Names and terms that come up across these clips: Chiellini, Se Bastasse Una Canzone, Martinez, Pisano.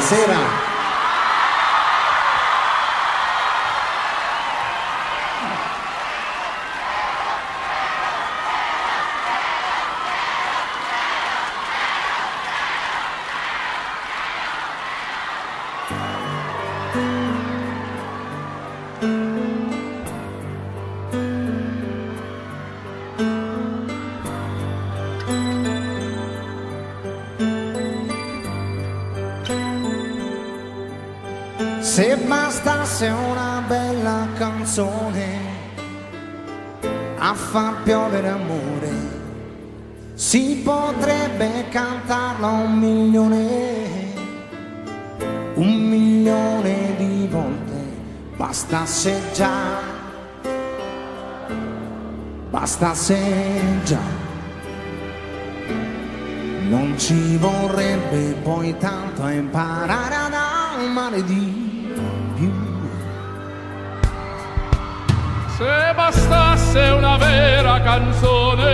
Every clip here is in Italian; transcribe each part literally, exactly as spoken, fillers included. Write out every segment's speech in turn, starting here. Buonasera. Se bastasse una bella canzone a far piovere amore, si potrebbe cantarla un milione, un milione di volte. Bastasse già, bastasse già, non ci vorrebbe poi tanto a imparare ad amare di. Se bastasse una vera canzone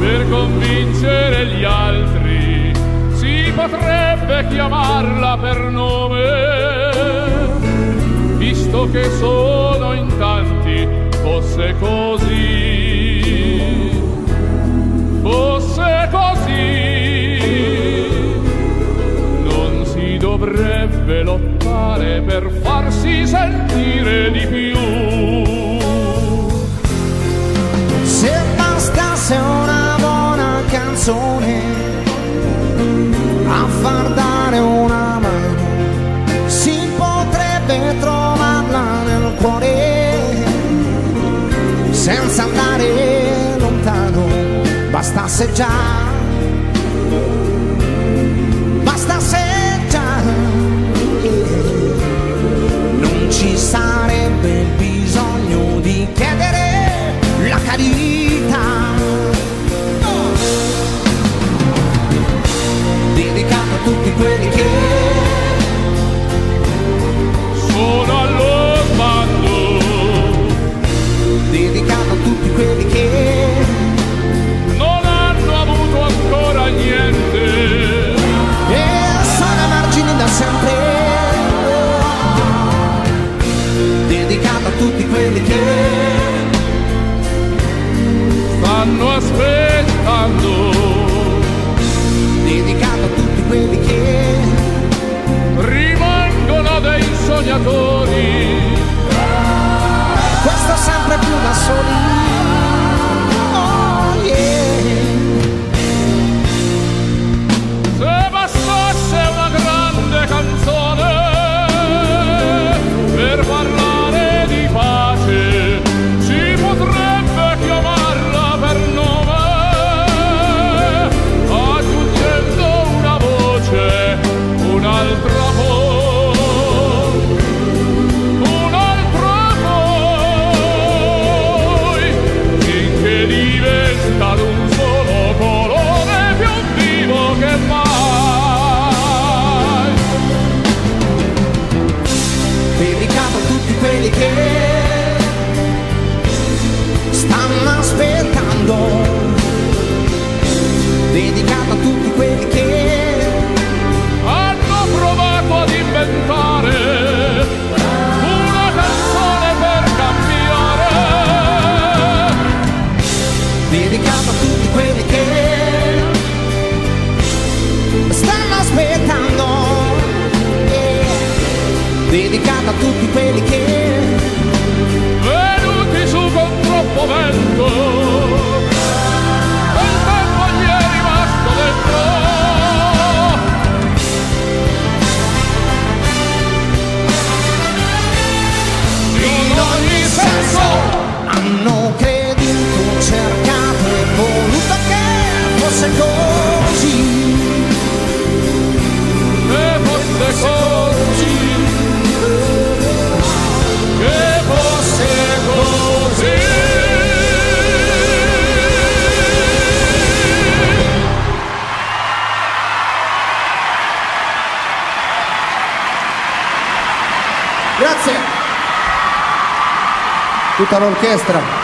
per convincere gli altri, si potrebbe chiamarla per nome, visto che sono in tanti. Fosse così, fosse così, non si dovrebbe lottare per farsi sentire di più. Una buona canzone a far dare una mano, si potrebbe trovarla nel cuore senza andare lontano. Bastasse già, bastasse già, non ci sarebbe bisogno di chiedere la carità. Tutti quelli che sono allo sbando, dedicato a tutti quelli che non hanno avuto ancora niente e sono a margine da sempre, dedicato a tutti quelli che stanno aspettando, dedicato a tutti quelli che rimangono dei sognatori, questo sempre più da soli. Oh, yeah. Se bastasse una grande canzone per parlare di pace, si potrebbe chiamarla per nome, aggiungendo una voce, un'altra voi, un'altra voi, finché diventa un solo colore più vivo che mai. Dedicato a tutti quelli che stanno aspettando, dedicato a tutti quelli che una canzone per cambiare, dedicato a tutti quelli che stanno aspettando, yeah. Dedicato a tutti quelli che venuti su con troppo vento. Hanno creduto, cercato e voluto che fosse così, che fosse così, che fosse così. Grazie. Tutta l'orchestra.